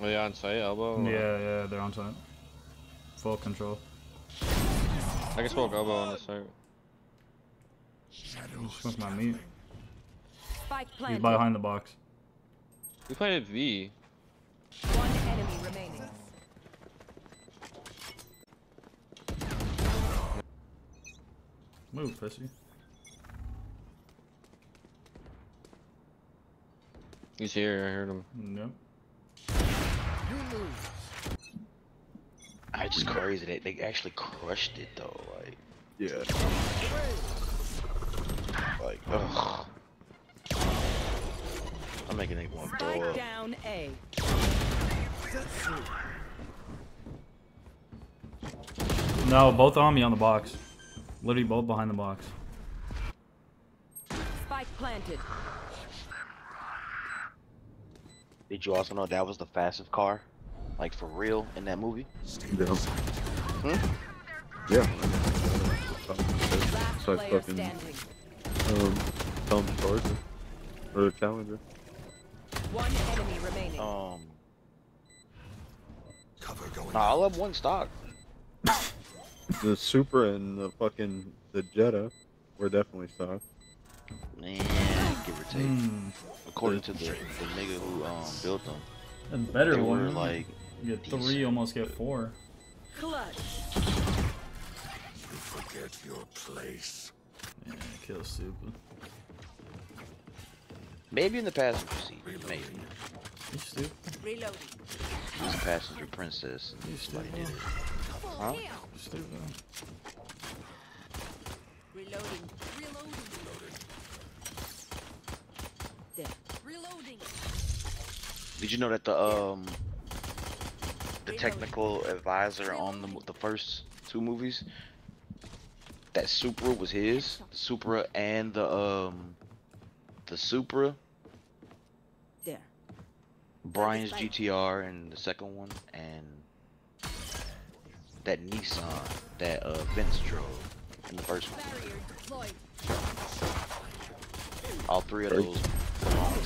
Are they on site, elbow? Or? Yeah, they're on site. Full control. I can smoke elbow on this site. Smoke my meat. He's behind the box. We played at V. One enemy remaining. Move, pussy. He's here, I heard him. No. I just crazy that they actually crushed it though, like. Yeah. Like, ugh. I'm making it one throw up. Down A. No, both on me on the box. Literally both behind the box. Spike planted. Did you also know that was the fastest car? Like for real in that movie? Yeah. Hmm? Yeah. So I fucking Challenger. Or the Challenger. One enemy remaining. Cover going. Nah, I'll have one stock. The Supra and the fucking Jetta were definitely stock. Man, give or take. According to the nigga who built them. A better one. Like, you get three, you almost get four. Clutch. You forget your place. Yeah, kill Supra. Maybe in the passenger seat. Reloading. Maybe. You stupid. Reloading. She's a passenger princess. You stupid. Did it. Huh? You stupid. Reloading. Reloading. Did you know that the technical advisor on the first two movies, that Supra was his? The Supra and the Supra. There. Brian's GTR and the second one, and that Nissan that Vince drove in the first one. All three of those belong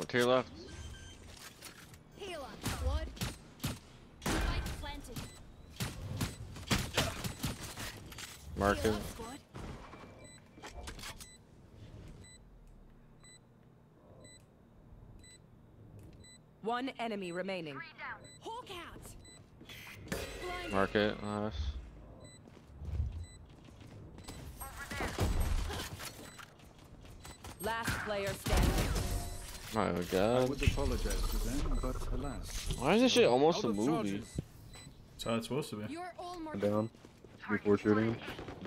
to to your left. Marker. One enemy remaining. Mark it, nice. Last player standing. My God. I would apologize to them, but alas. Why is this shit almost a movie? That's how it's supposed to be. Down before shooting.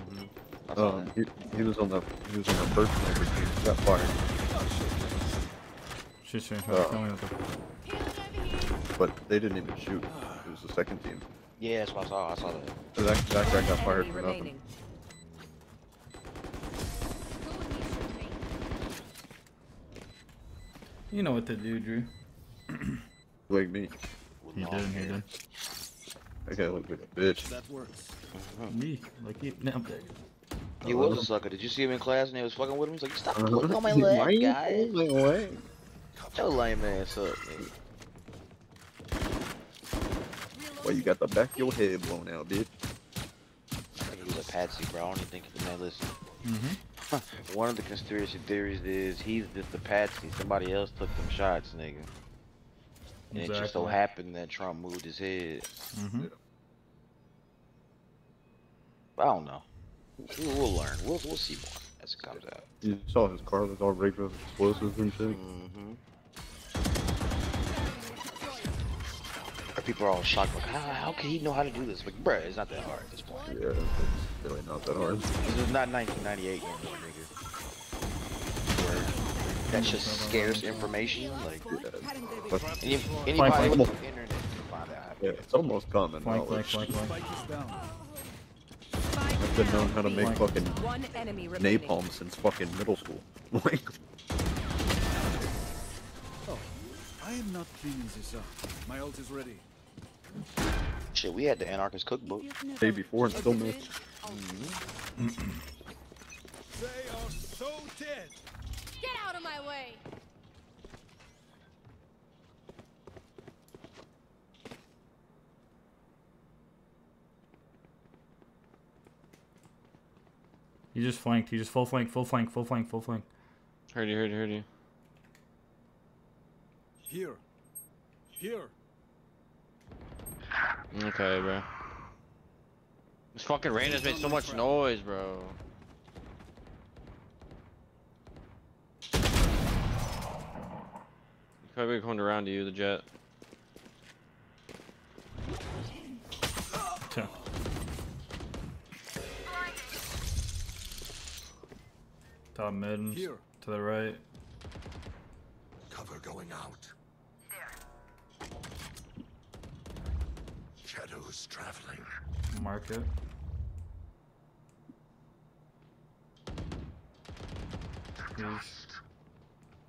Mm-hmm. He was on the first sniper team. Got fired. She's trying to kill me with the. But they didn't even shoot. It was the second team. Yeah, that's what I saw. I saw that. So that guy got fired for nothing. You know what to do, Drew. Like me. You did, you did. That guy looked like a bitch. That works. Me, like you. Now, he was a sucker. Did you see him in class and he was fucking with him? He's like, stop pulling on my leg, guy. Yo, lame ass up, nigga. Well, you got the back of your head blown out, bitch. I think he was a patsy, bro. I don't even think he can listen. Mm-hmm. One of the conspiracy theories is he's just a patsy. Somebody else took them shots, nigga. And exactly. It just so happened that Trump moved his head. Mm-hmm. I don't know. We'll learn. We'll see more as it comes out. You saw his car was all rigged with explosives and shit. Mm-hmm. People are all shocked, like, how can he know how to do this? Like, bruh, it's not that hard at this point. Yeah, it's really not that hard. This is not 1998 anymore, nigga. That's just scarce information. Like, anybody flank, with the internet can find out. Yeah, it's almost common knowledge. I've been known how to make fucking napalm since fucking middle school. Like... Oh, I am not cleaning this up. My ult is ready. Shit, we had the Anarchist cookbook day before and still missed. Mm-hmm. They are so dead. Get out of my way. You just flanked. You just full flank. Heard you. Here. Okay, bro. This fucking rain has made so much noise, bro. Probably going around to you, the jet. Okay. Top mid, to the right. Cover going out. There. Shadows traveling. Mark it.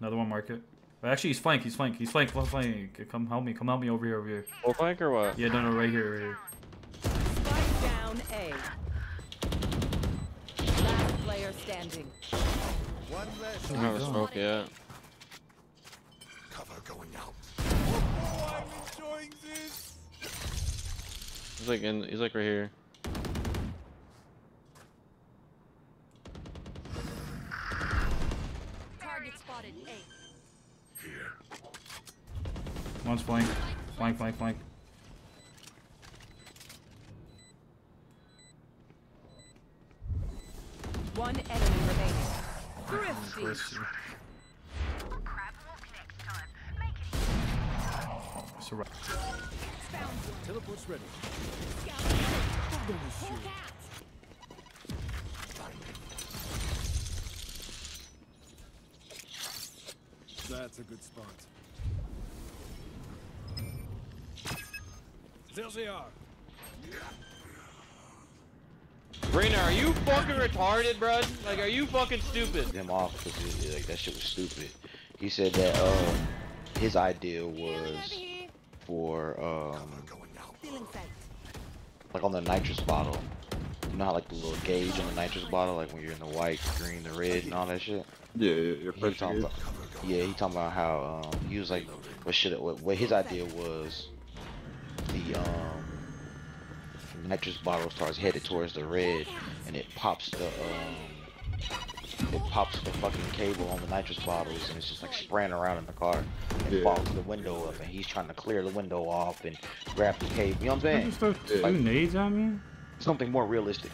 Another one, mark it. Actually, he's flank. Come help me over here. Full flank or what? Yeah, no, right here. Spike down A. Last player standing. One less. I don't have a smoke yet. Cover going out. Oh, I'm enjoying this. He's like right here. Target spotted A. One's flank. One enemy remaining. Thrifty. Crab walk next time. Make it. Surround. Teleport's ready. That's a good spot. There they are. Rainer, are you fucking retarded, bruh? Like, are you fucking stupid? Him off because like that shit was stupid. He said that his idea was for like on the nitrous bottle. You know how like the little gauge on the nitrous bottle, like when you're in the white, green, the red, and all that shit. He talking about how he was like, what his idea was. The nitrous bottle starts headed towards the red, and it pops the fucking cable on the nitrous bottles, and it's just like spraying around in the car and falls the window up, and he's trying to clear the window off and grab the cable. You know what I'm saying? Like, nades on me? Something more realistic.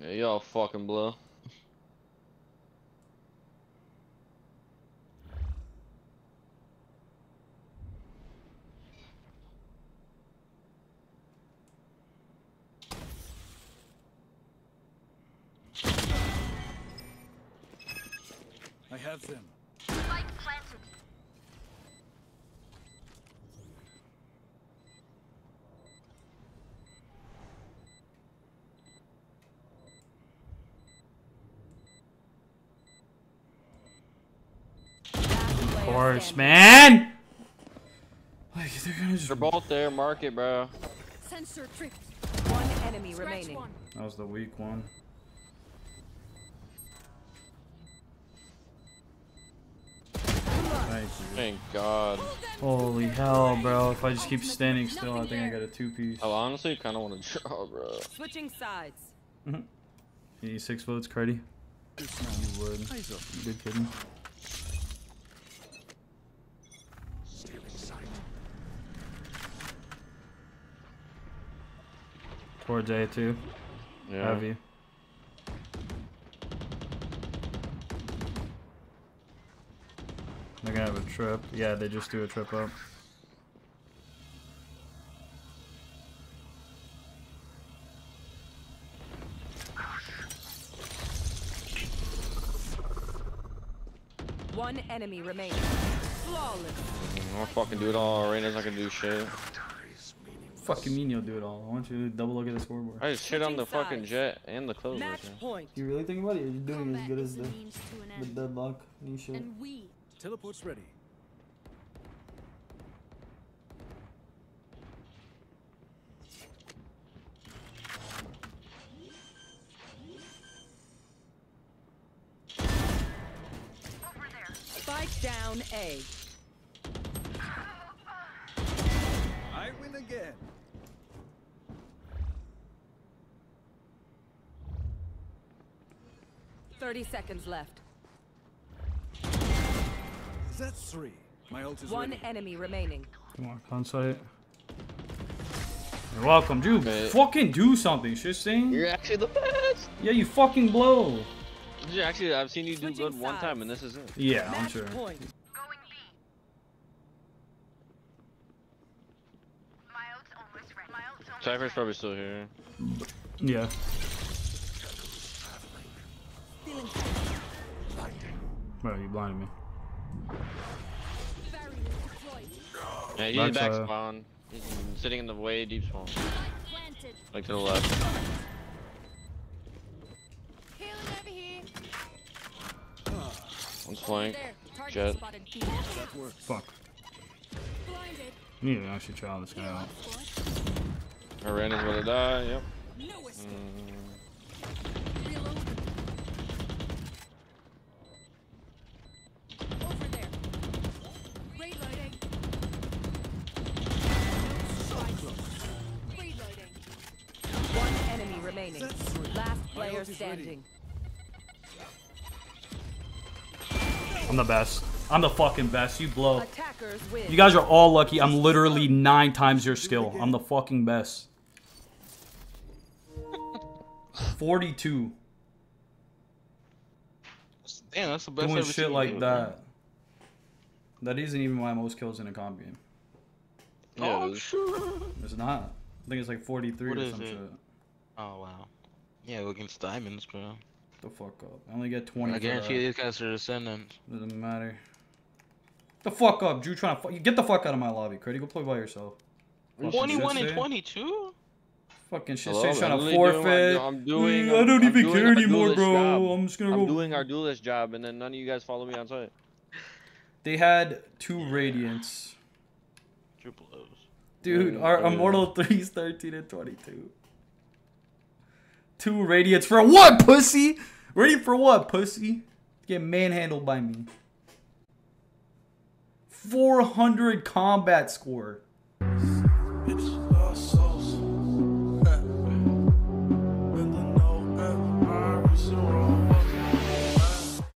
Yeah, y'all fucking blow. I have them. Spike planted. Of course, man. Like they're gonna just. They're both there. Mark it, bro. Sensor tripped. One enemy remaining. That was the weak one. Thank God. Holy hell, bro. If I just keep standing still, I think I got a two-piece. Oh, honestly, kind of want to draw, bro. Switching sides. 86 votes, Cardi. You would. Good kidding. Stealing sight. Poor day, too. Yeah. Have you? They're gonna have a trip. Yeah, they just do a trip up. One enemy remains. Flawless. I'll fucking do it all. Rainer's not gonna do shit. Fucking mean you'll do it all. I want you to double look at the scoreboard. I just shit on the fucking jet and the clothes. You really think about it? You're doing as good as the deadlock and shit. And we. Teleport's ready. Over there. Spike down A. I win again. $30 seconds left. That's three. My ult is one ready. Enemy remaining. Come on, consight. You're welcome, dude. Right. Fucking do something, shit thing. You're actually the best. Yeah, you fucking blow. Dude, actually, I've seen you do good one time, and this is it. Yeah, I'm sure. Cypher's probably still here. Yeah. Bro, you blinded me. Yeah, he's in back spawn. He's sitting in the way deep spawn. Like to the left. One's flank. Jet. Fuck. I need to actually try this guy out. Rainer's gonna die, yep. Standing. I'm the best. I'm the fucking best. You blow. You guys are all lucky. I'm literally 9 times your skill. I'm the fucking best. 42. Damn, that's the best. Doing shit like that. That isn't even my most kills in a comp game. Yeah, oh, sure. It's not. I think it's like 43 or some shit. Oh wow. Yeah, look against diamonds, bro. The fuck up. I only get 20. I guarantee these guys are descendants. Doesn't matter. The fuck up, Drew. Trying to get the fuck out of my lobby, Craig. Go play by yourself. 21 and 22. Fucking shit. Hello, trying to forfeit. I don't even care anymore, bro. I'm just gonna go. I'm doing our duelist job, and then none of you guys follow me on site. They had 2 radiants. Triple O's. Dude, our immortal 3's 13 and 22. 2 radiants for what, pussy? Ready for what, pussy? Get manhandled by me. 400 combat score.